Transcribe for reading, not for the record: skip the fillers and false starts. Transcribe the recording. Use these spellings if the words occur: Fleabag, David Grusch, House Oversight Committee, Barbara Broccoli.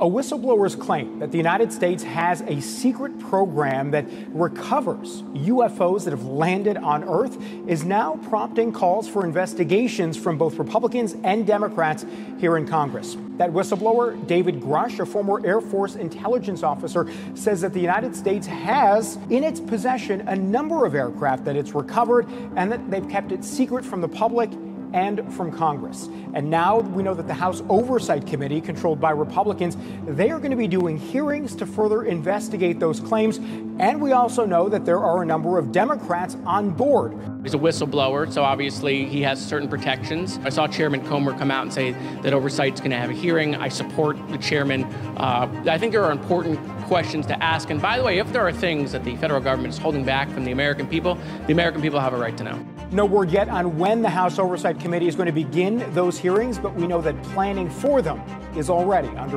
A whistleblower's claim that the United States has a secret program that recovers UFOs that have landed on Earth is now prompting calls for investigations from both Republicans and Democrats here in Congress. That whistleblower, David Grusch, a former Air Force intelligence officer, says that the United States has in its possession a number of aircraft that it's recovered and that they've kept it secret from the public and from Congress. And now we know that the House Oversight Committee, controlled by Republicans, they are going to be doing hearings to further investigate those claims. And we also know that there are a number of Democrats on board. He's a whistleblower, so obviously he has certain protections. I saw Chairman Comer come out and say that Oversight's going to have a hearing. I support the chairman. I think there are important questions to ask. And by the way, if there are things that the federal government is holding back from the American people have a right to know. No word yet on when the House Oversight Committee is going to begin those hearings, but we know that planning for them is already underway.